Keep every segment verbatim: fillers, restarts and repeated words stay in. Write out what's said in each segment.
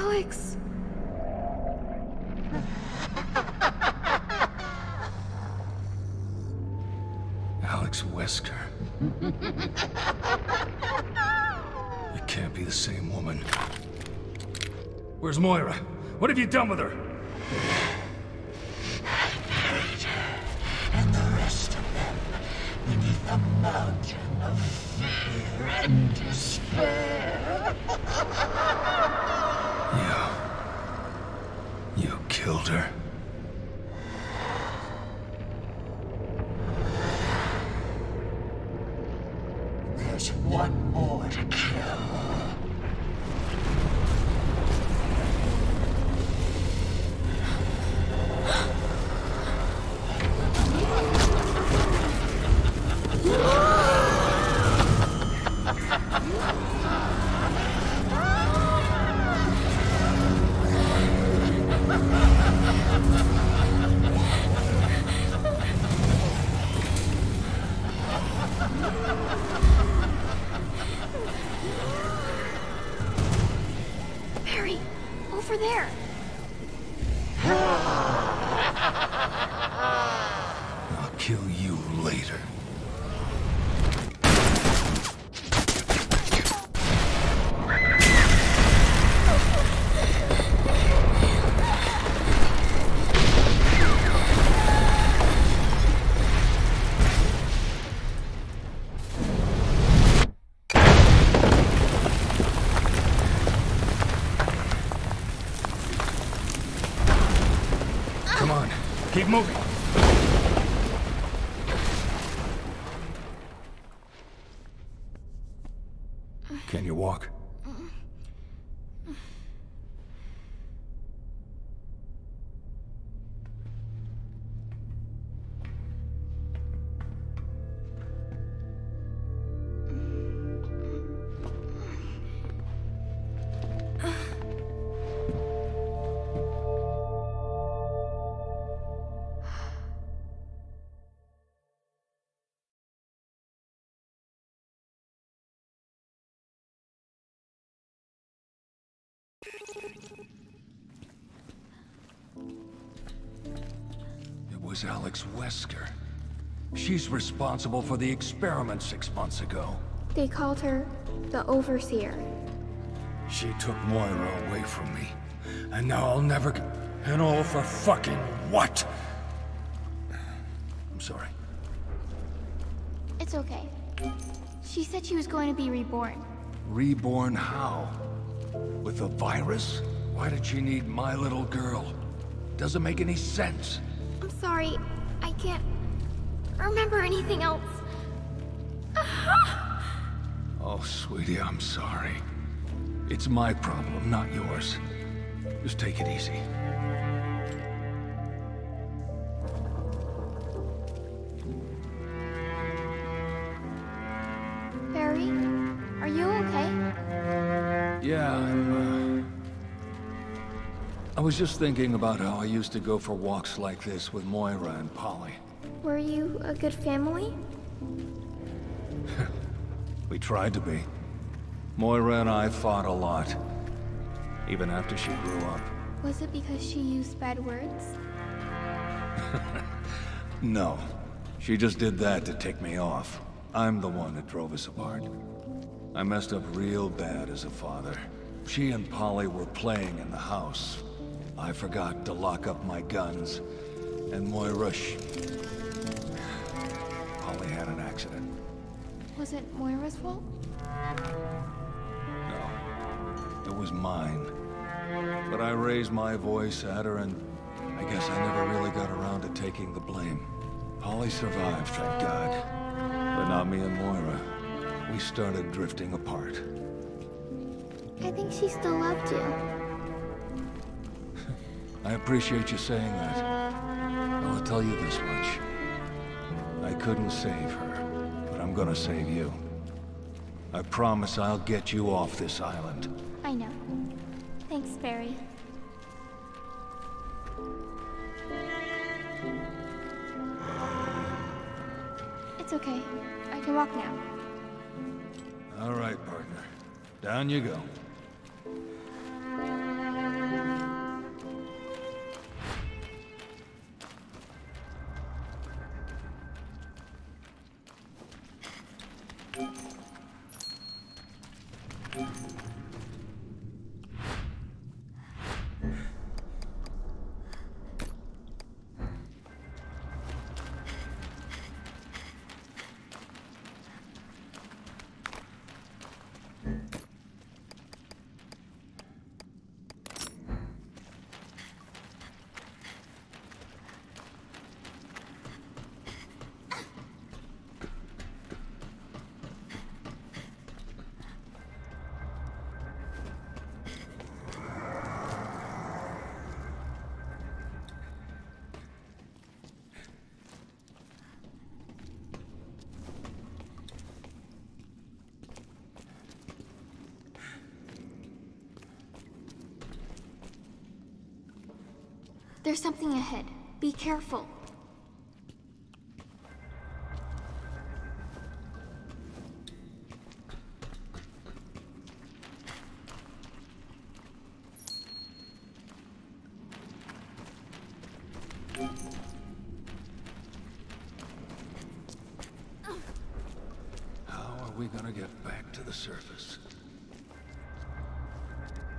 Alex. Alex Wesker. It can't be the same woman. Where's Moira? What have you done with her? I buried her and the rest of them beneath a mountain of fear and despair. You... you killed her. There's one more to kill. It was Alex Wesker. She's responsible for the experiment six months ago. They called her the Overseer. She took Moira away from me, and now I'll never get... And all for fucking what? I'm sorry. It's okay. She said she was going to be reborn. Reborn how? With a virus? Why did she need my little girl? Doesn't make any sense. I'm sorry. I can't remember anything else. Oh, sweetie, I'm sorry. It's my problem, not yours. Just take it easy. Barry, are you okay? Yeah, I'm, uh... I was just thinking about how I used to go for walks like this with Moira and Polly. Were you a good family? We tried to be. Moira and I fought a lot, even after she grew up. Was it because she used bad words? No. She just did that to tick me off. I'm the one that drove us apart. I messed up real bad as a father. She and Polly were playing in the house. I forgot to lock up my guns, and Moira... Polly had an accident. Was it Moira's fault? No. It was mine. But I raised my voice at her, and I guess I never really got around to taking the blame. Polly survived, thank God. But not me and Moira. We started drifting apart. I think she still loved you. I appreciate you saying that. I'll tell you this much. I couldn't save her, but I'm gonna save you. I promise I'll get you off this island. I know. Thanks, Barry. It's okay. I can walk now. All right, partner. Down you go. There's something ahead. Be careful.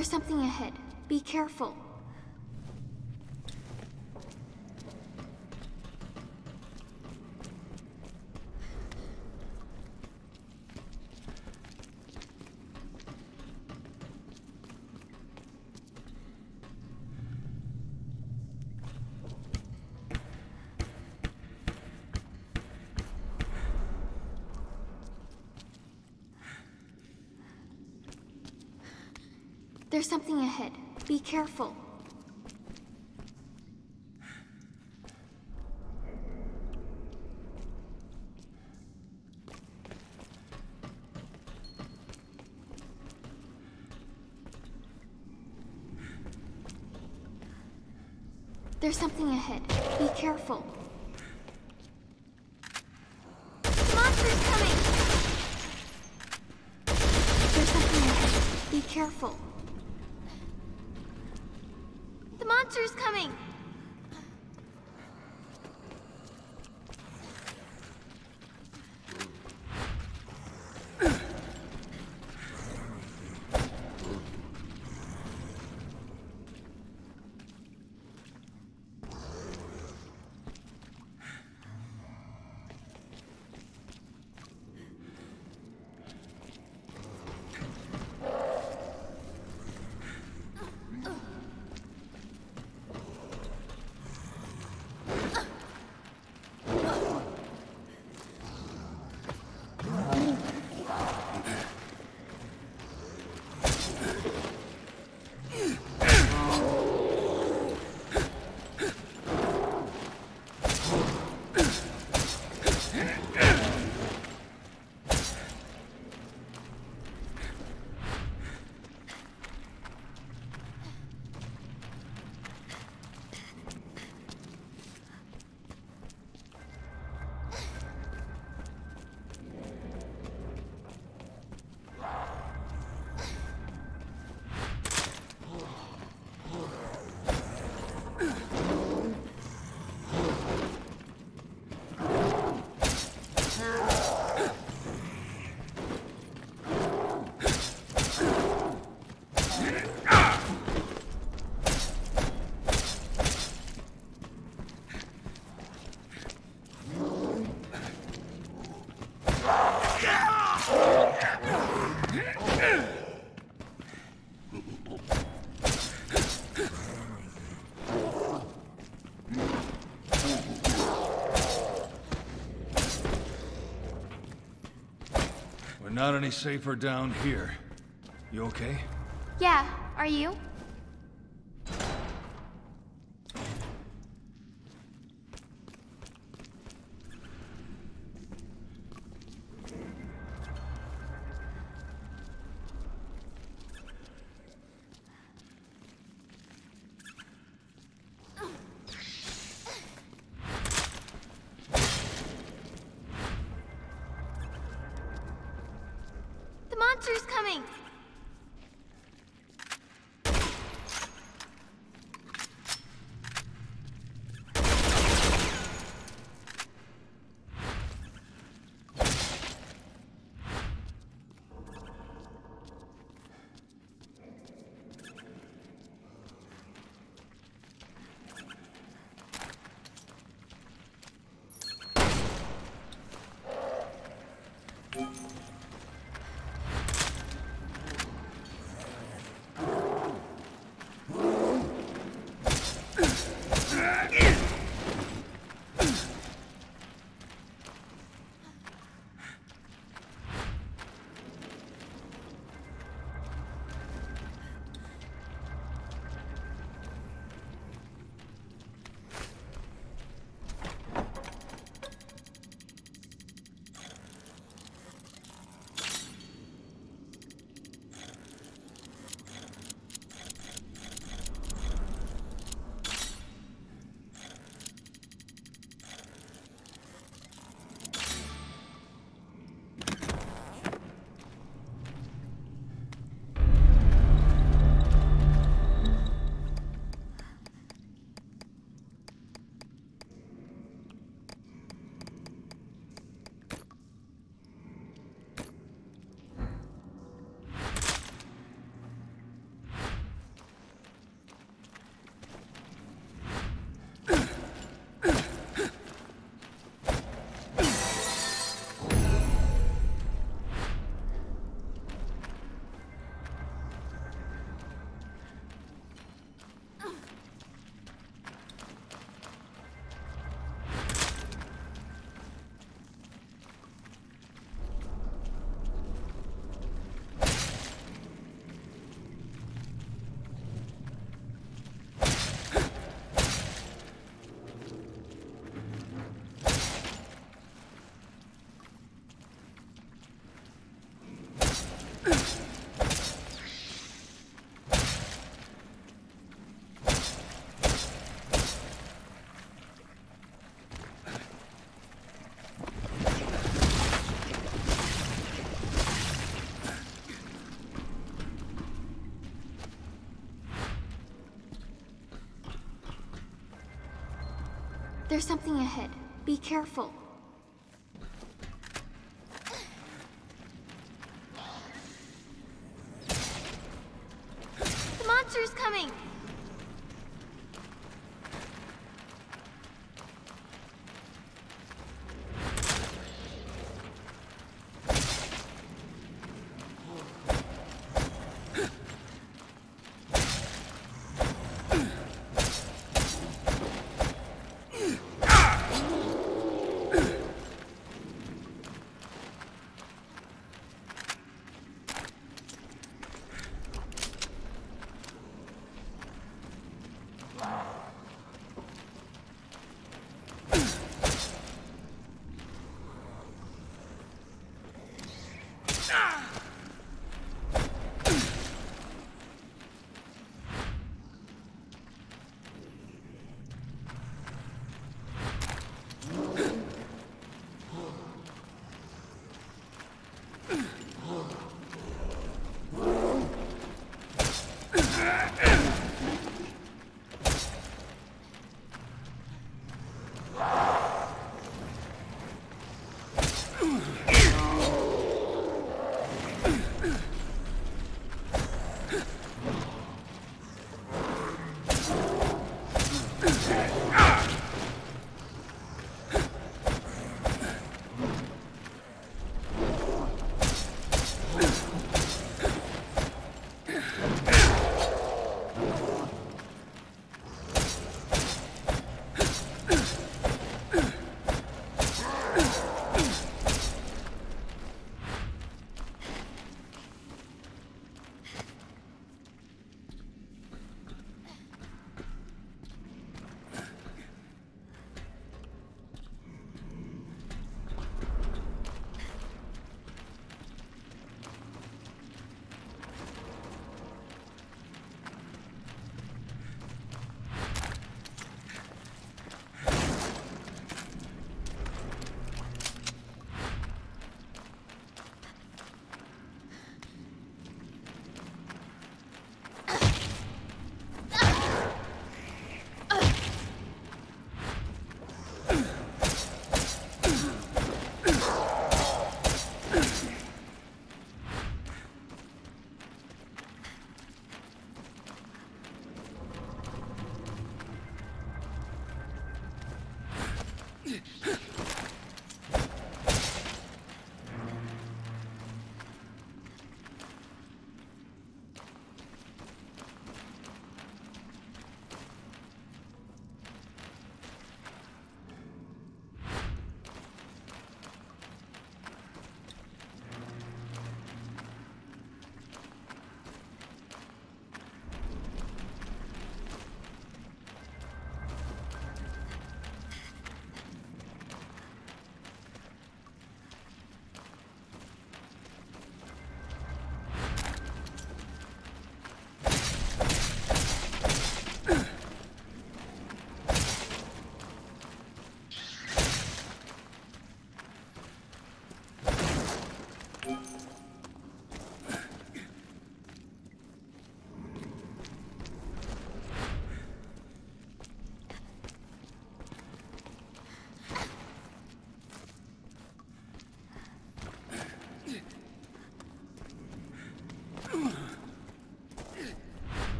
There's something ahead. Be careful. There's something ahead. Be careful. There's something ahead. Be careful. Monsters coming! There's something ahead. Be careful. Monsters coming! Not any safer down here. You okay? Yeah, are you? There's something ahead. Be careful. The monster's coming!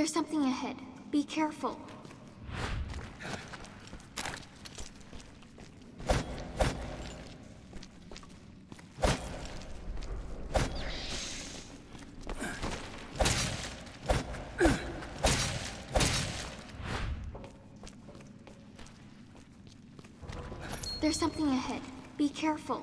There's something ahead. Be careful. There's something ahead. Be careful.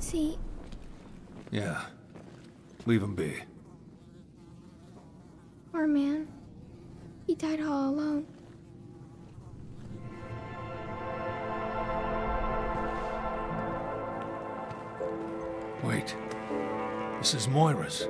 See? Yeah. Leave him be. Poor man. He died all alone. Wait. This is Moira's.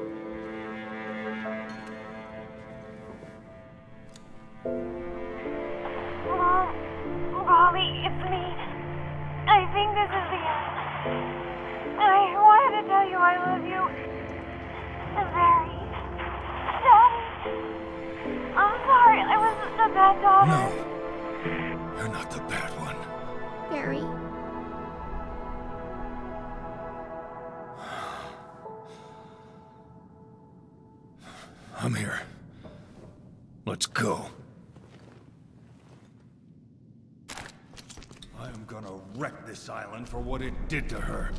For what it did to her.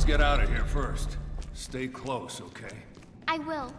Let's get out of here first. Stay close, okay? I will.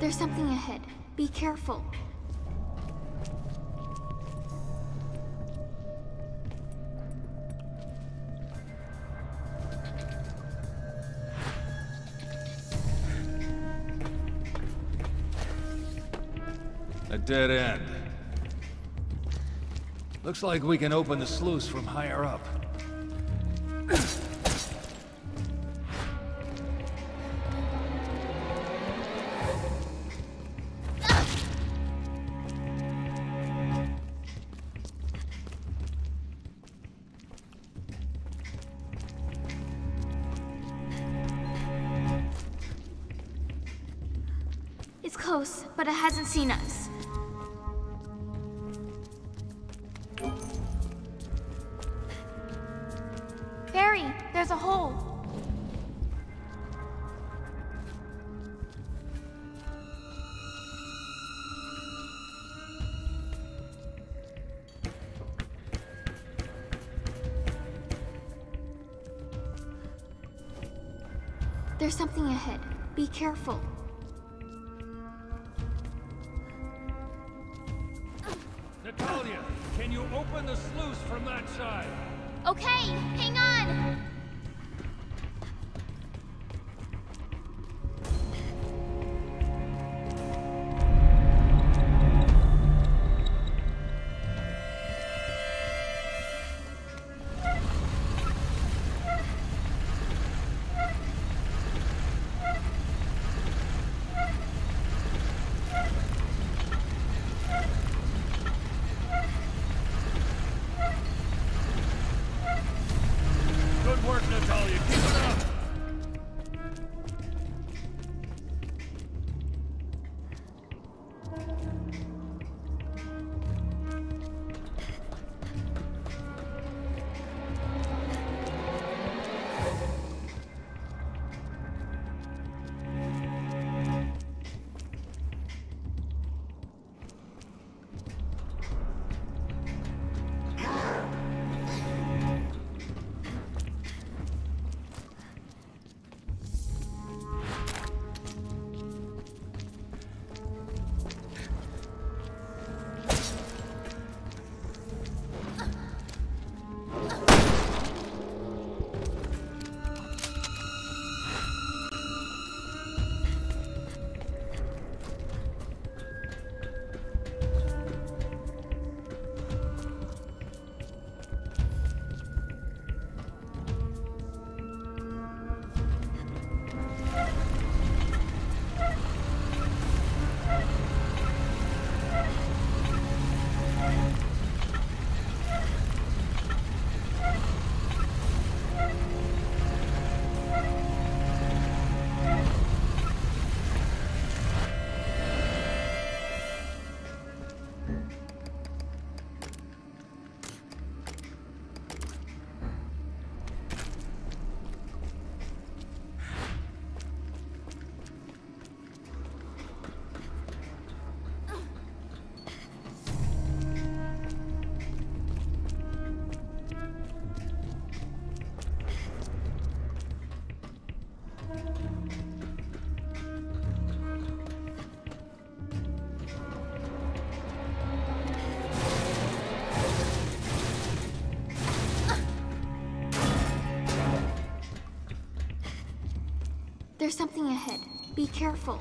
There's something ahead. Be careful. A dead end. Looks like we can open the sluice from higher up. But it hasn't seen us. Barry, there's a hole. There's something ahead. Be careful. There's something ahead. Be careful.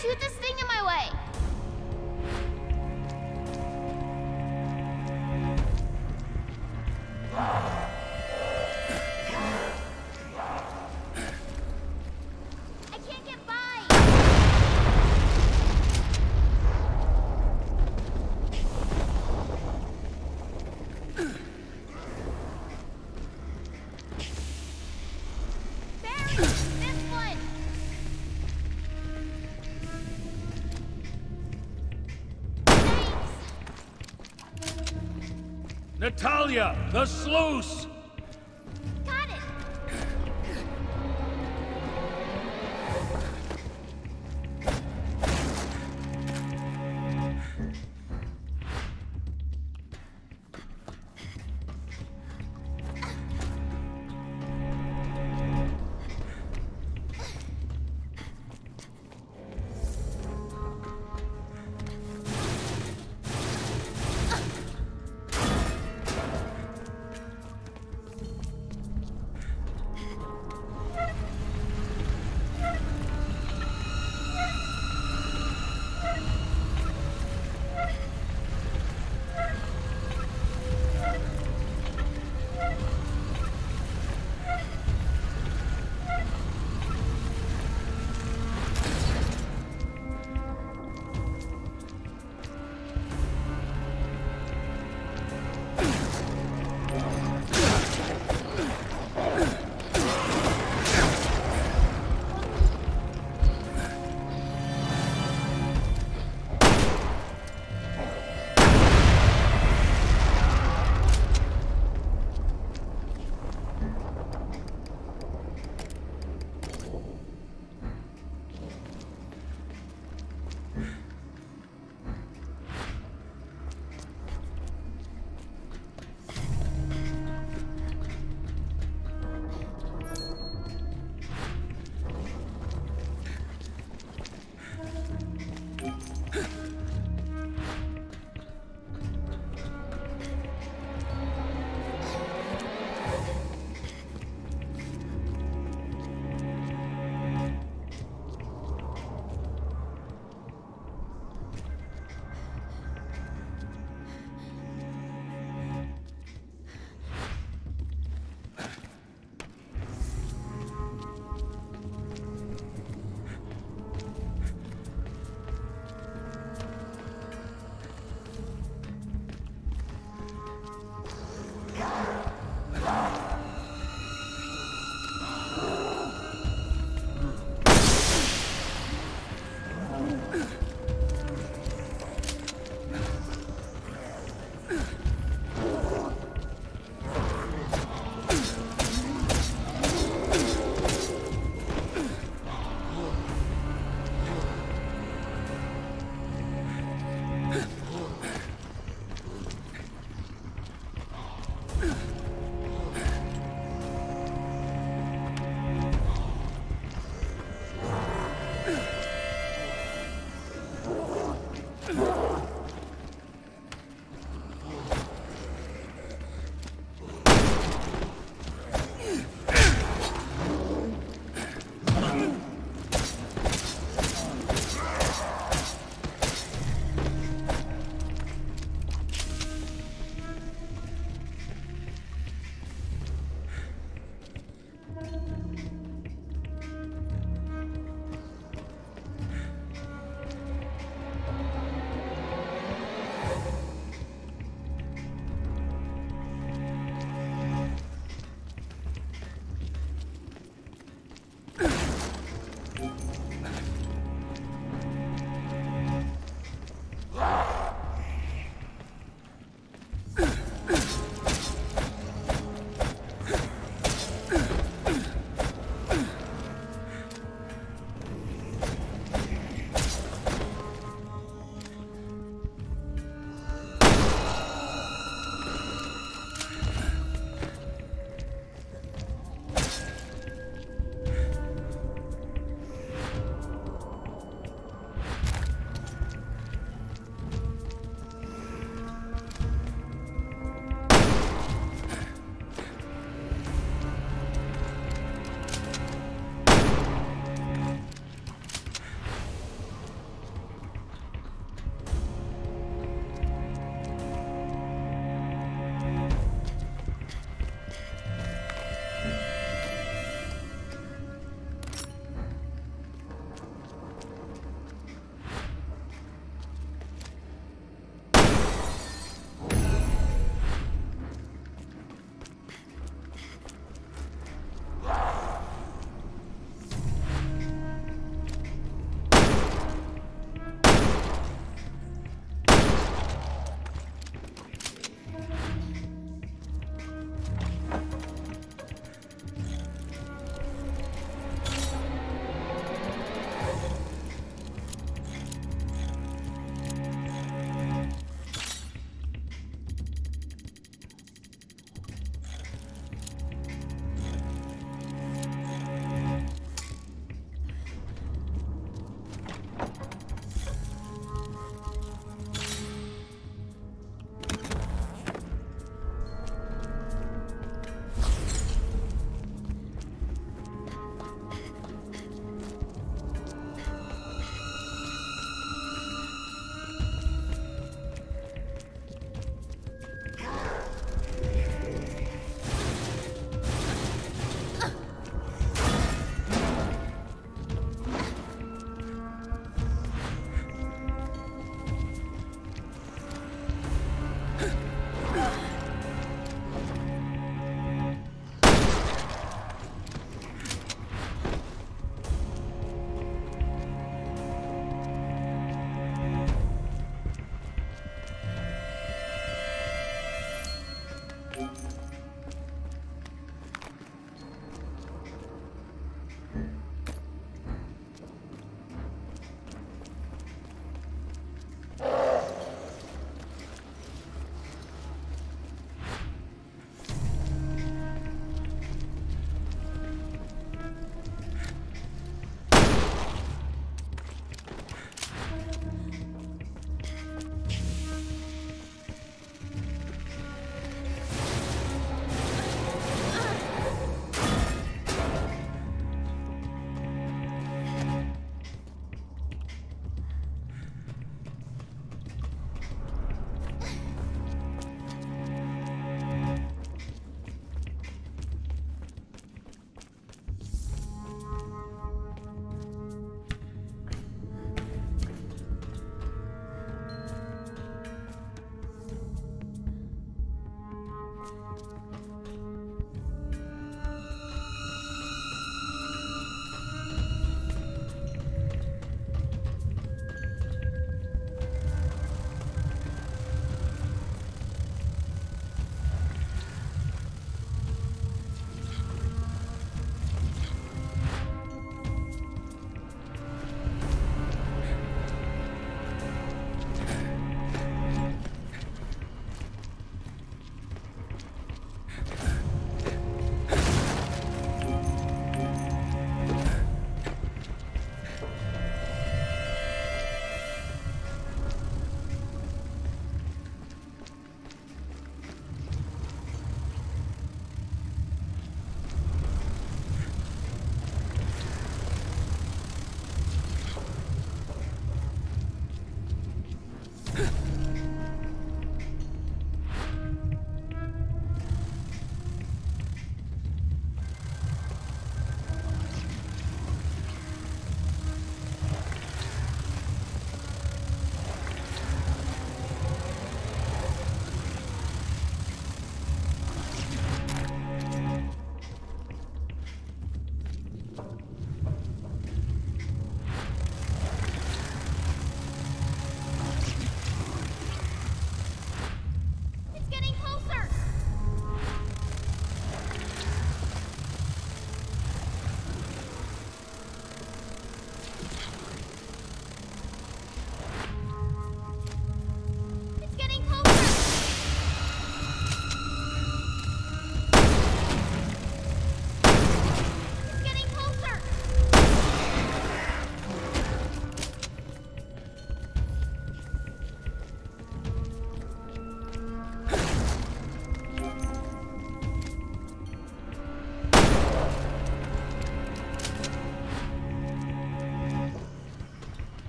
Shoot this thing in my way! Natalia, the sluice! Got it!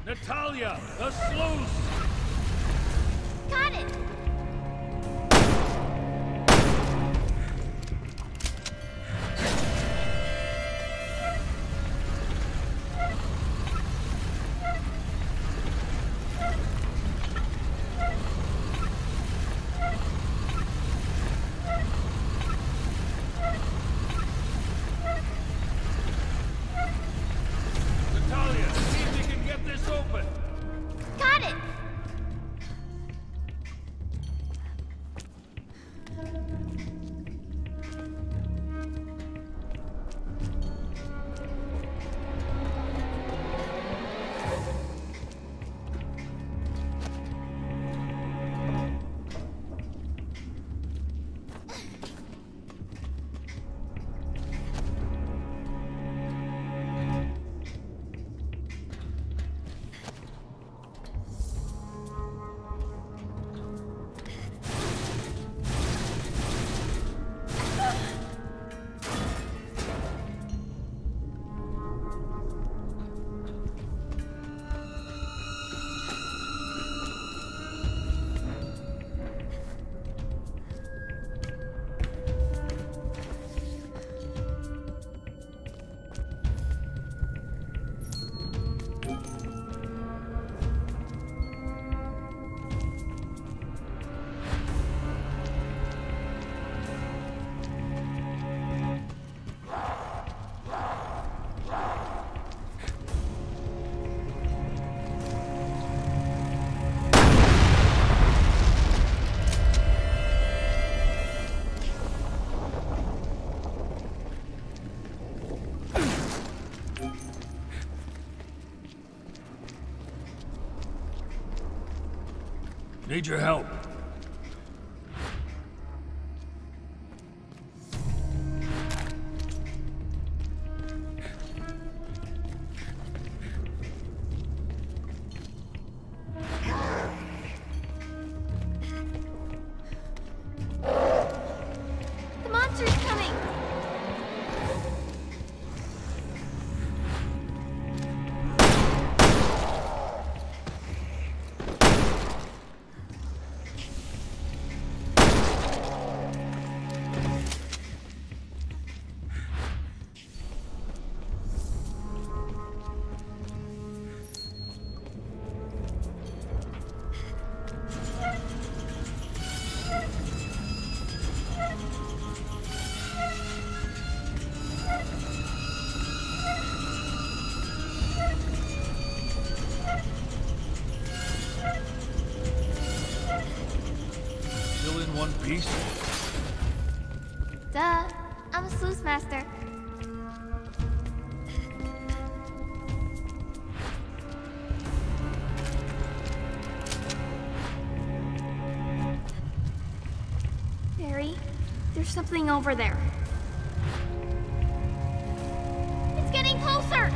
Natalia, the sluice! Got it! Natalia, see if you can get this open! Got it! Need your help. Duh, I'm a sluice master. Barry, there's something over there. It's getting closer!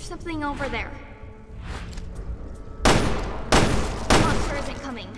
Something over there. The monster isn't coming.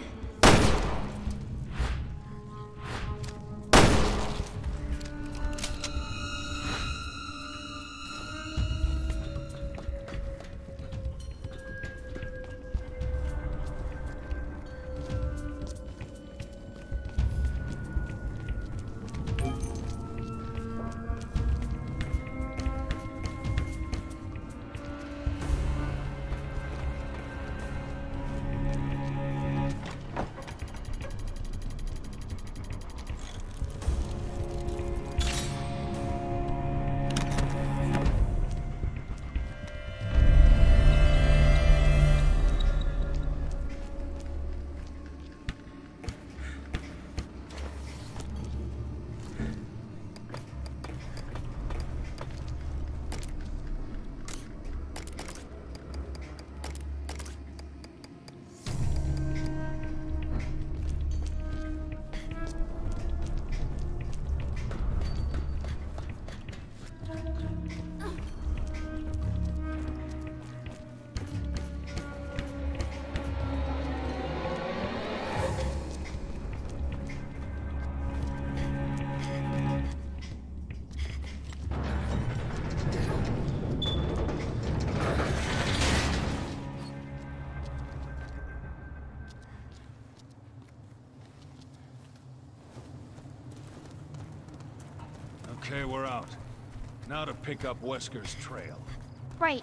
Okay, we're out. Now to pick up Wesker's trail. Right.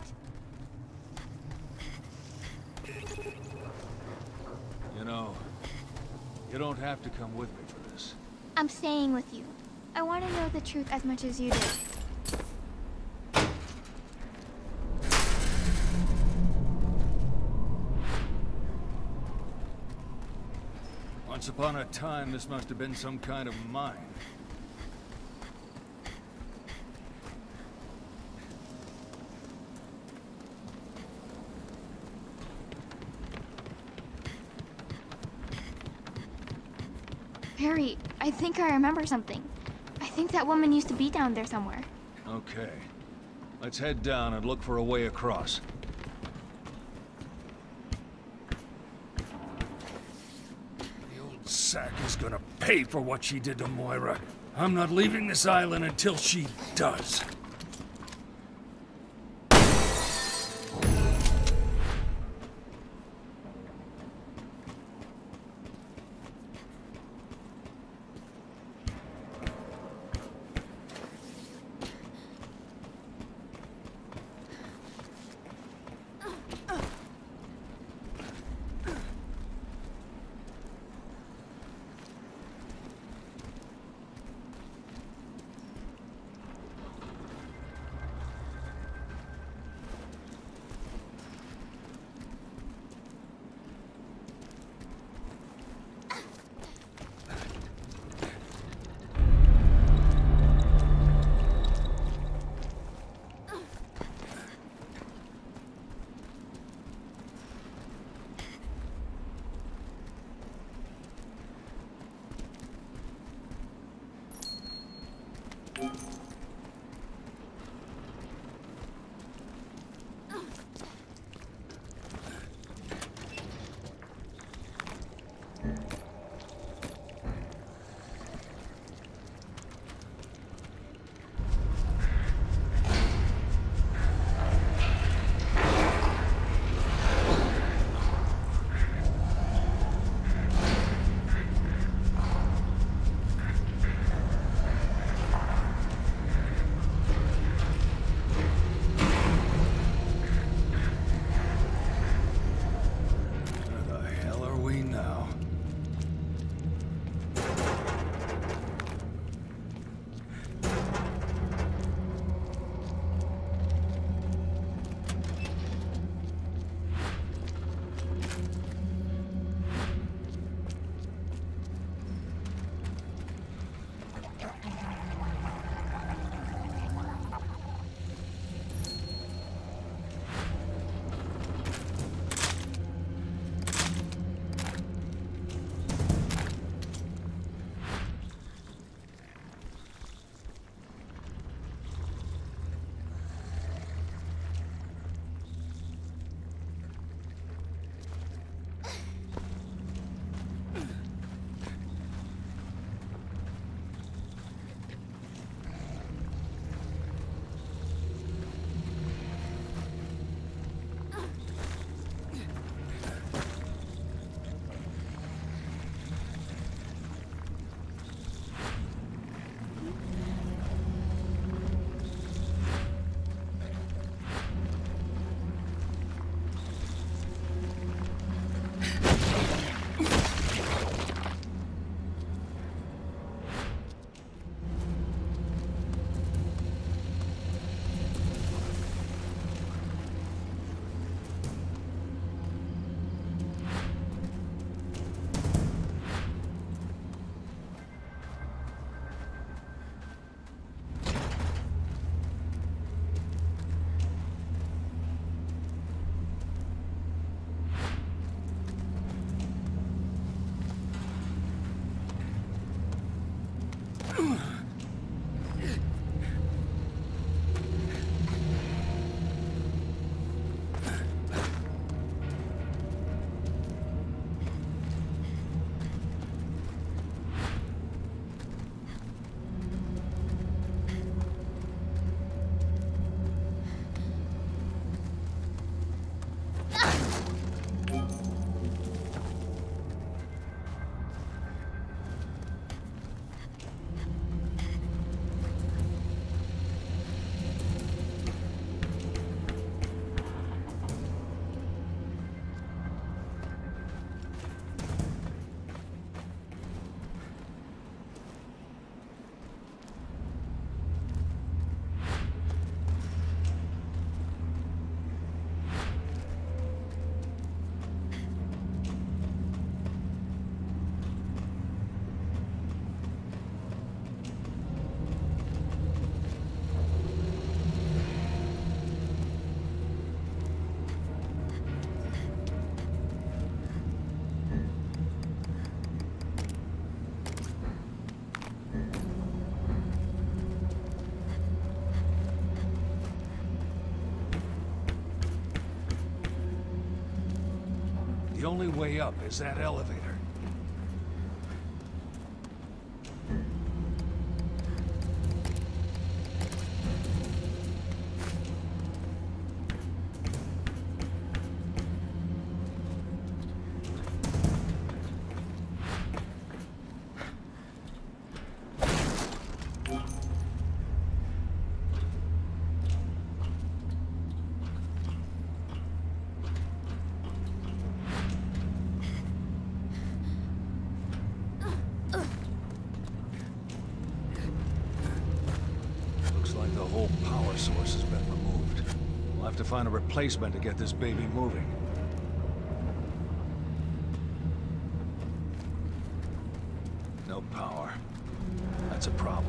You know, you don't have to come with me for this. I'm staying with you. I want to know the truth as much as you do. Once upon a time, this must have been some kind of mine. Barry, I think I remember something. I think that woman used to be down there somewhere. Okay. Let's head down and look for a way across. The old sack is gonna pay for what she did to Moira. I'm not leaving this island until she does. The only way up is that elevator. Find a replacement to get this baby moving. No power. That's a problem.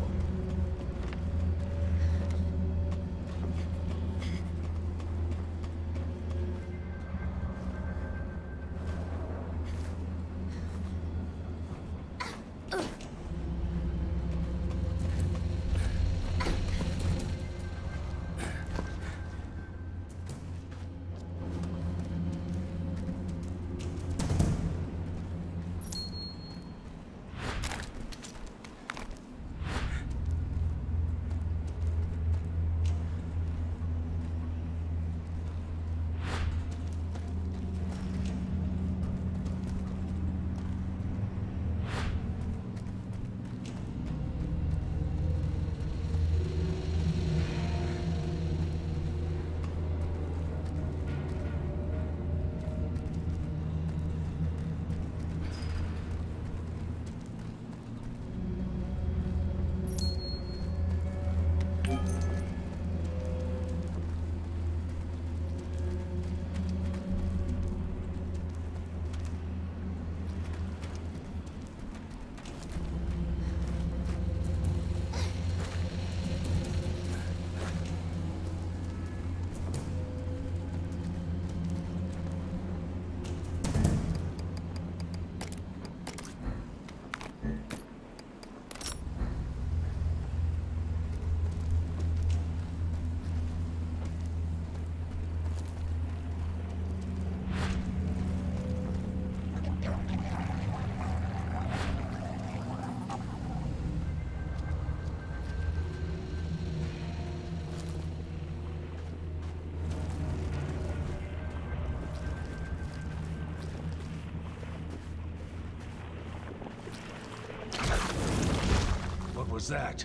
What was that?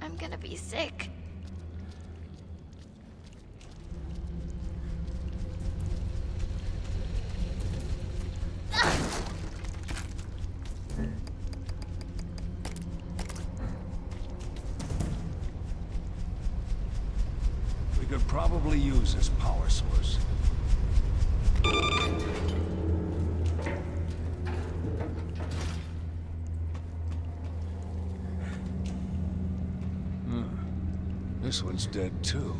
I'm gonna be sick. We could probably use this power source. This one's dead too.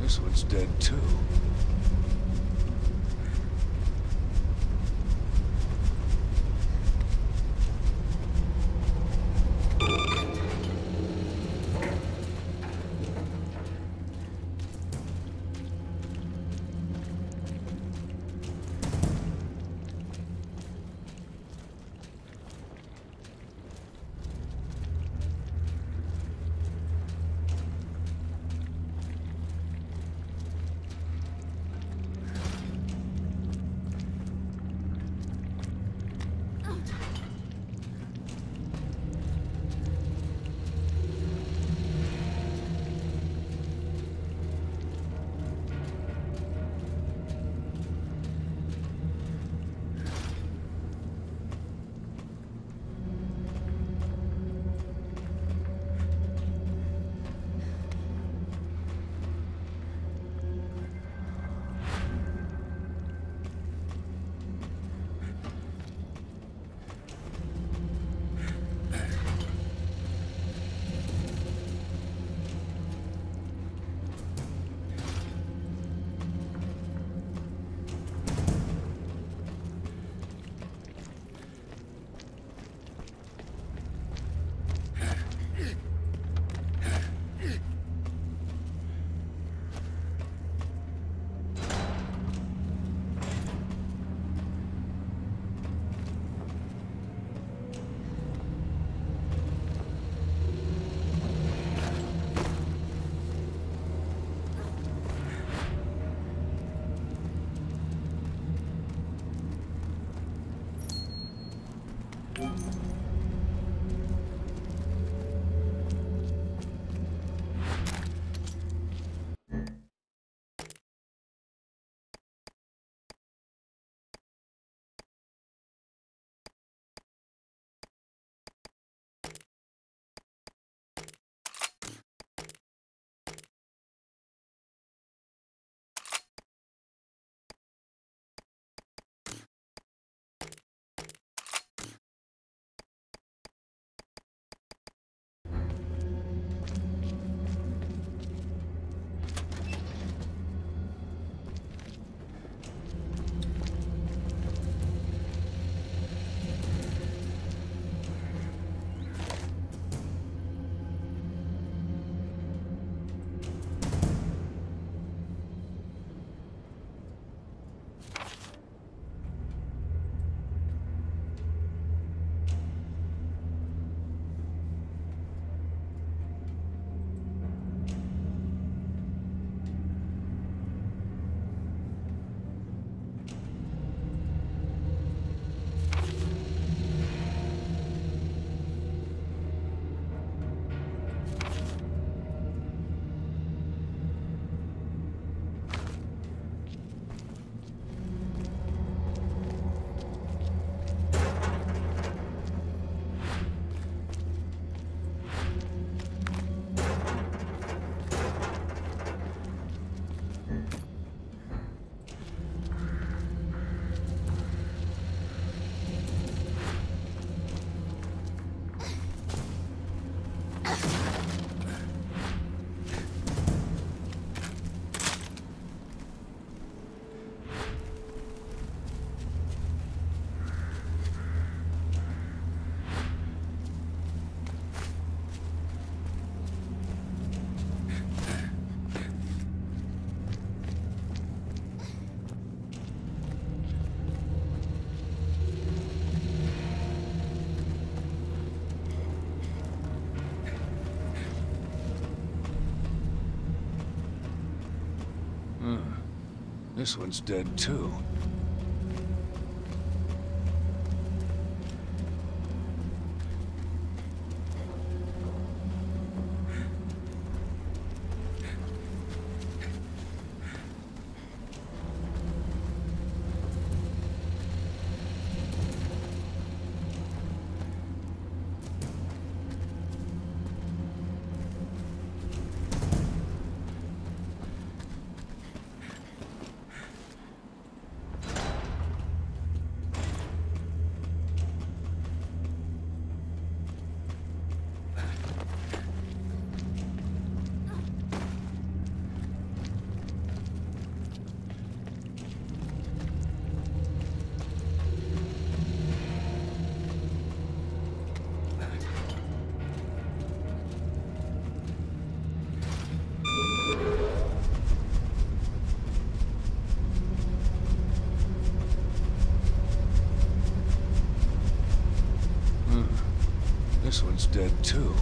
This one's dead too. This one's dead, too. This one's dead too.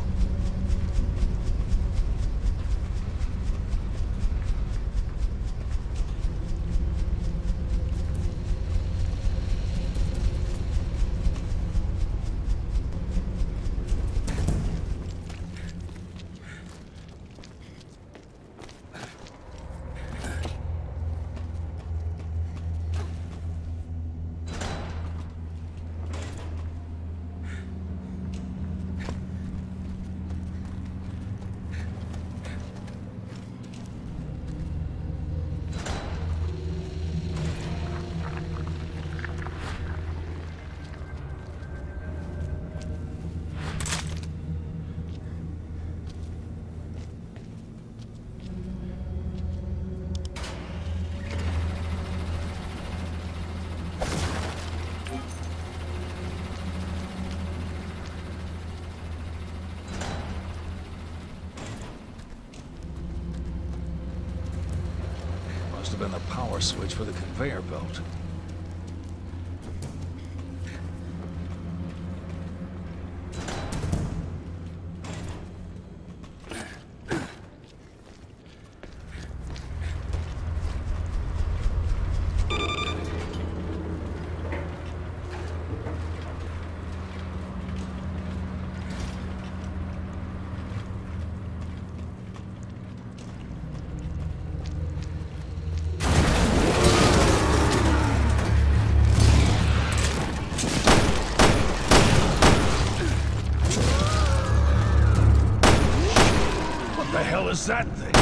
Been the power switch for the conveyor belt. was that thing?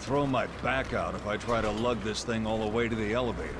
Throw my back out if I try to lug this thing all the way to the elevator.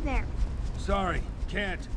be there. Sorry, can't.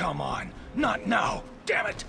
Come on, not now, damn it!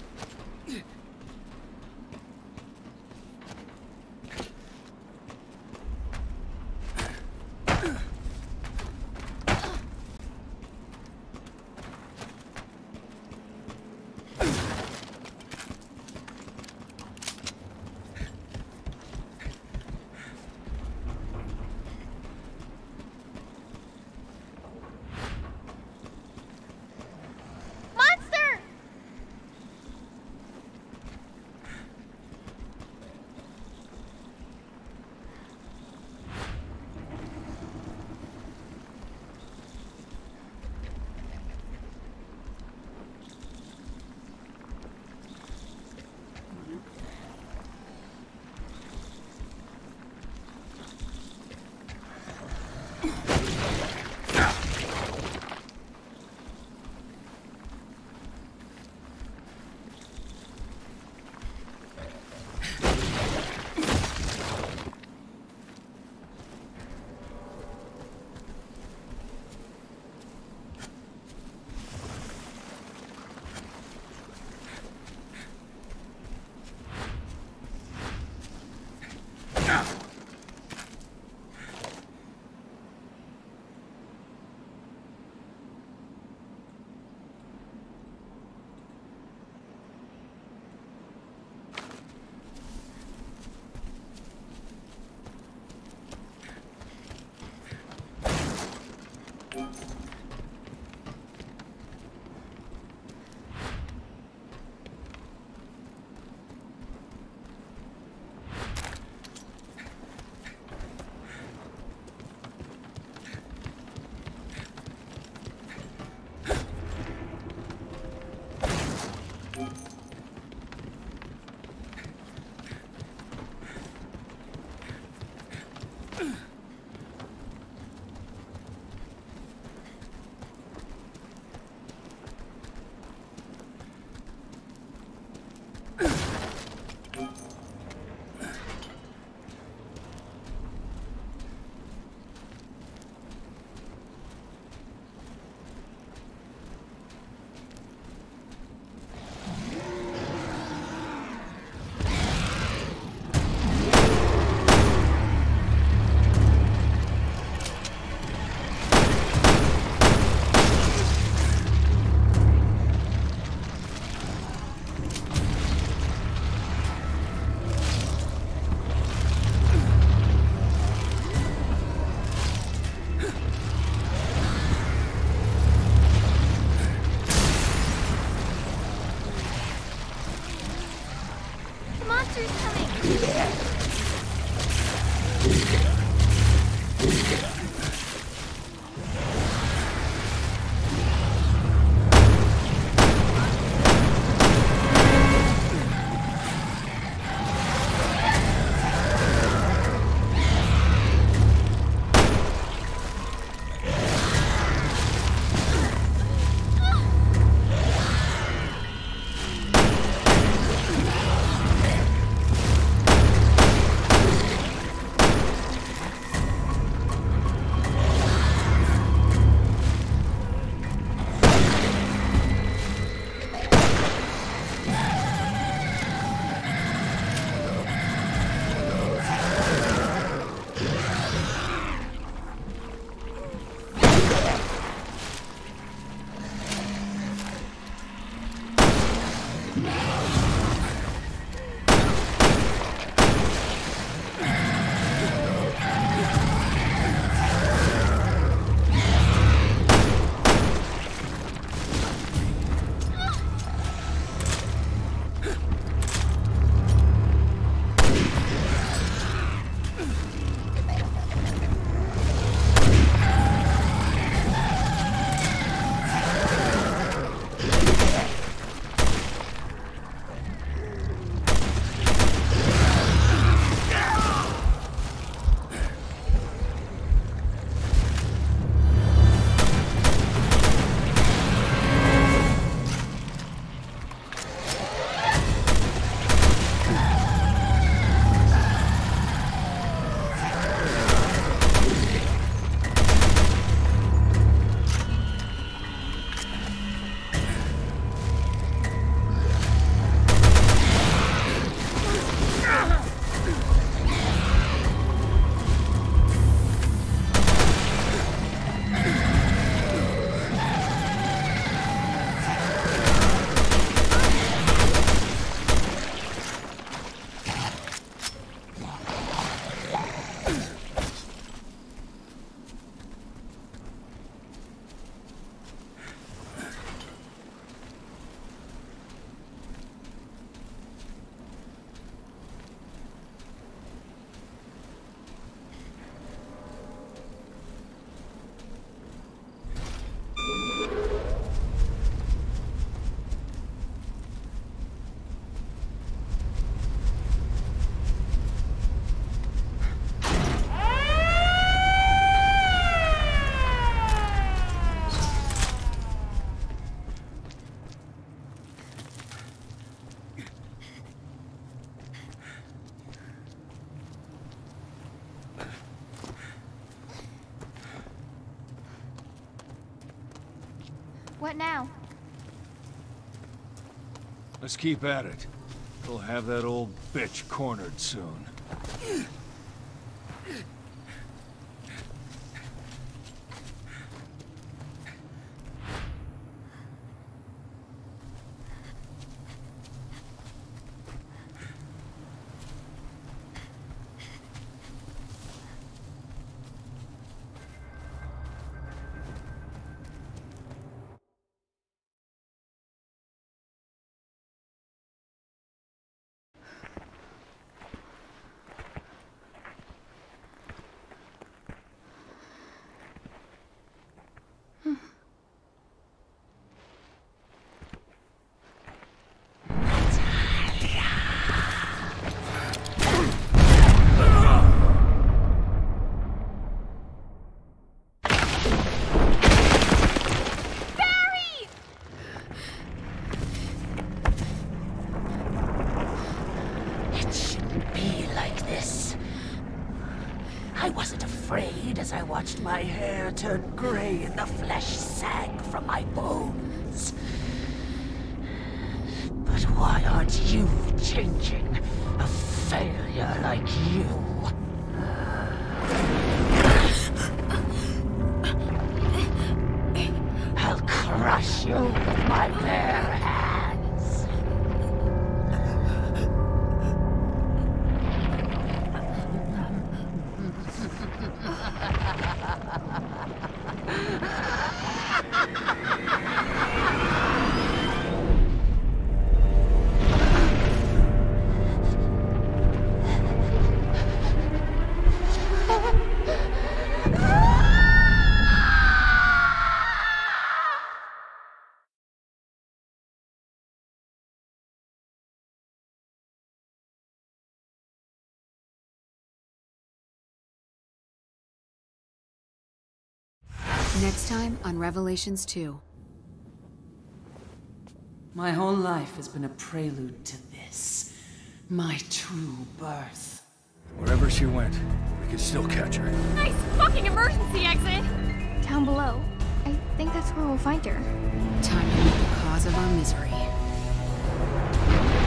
What now? Let's keep at it. We'll have that old bitch cornered soon. My hair turned grey and the flesh sagged from my bones. But why aren't you changing? A failure like you. I'll crush you with my bare hands. Next time on Revelations two. My whole life has been a prelude to this. My true birth. Wherever she went, we could still catch her. Nice fucking emergency exit! Down below. I think that's where we'll find her. Time to be the cause of our misery.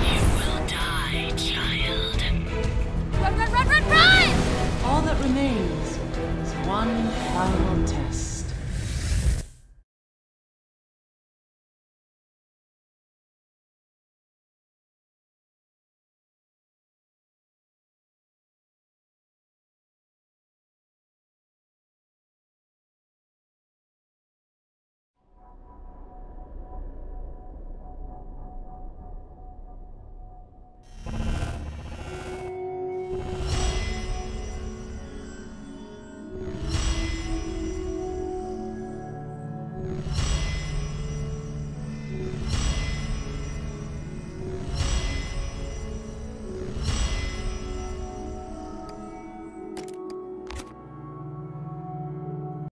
You will die, child. Run, run, run, run, run! All that remains is one final test.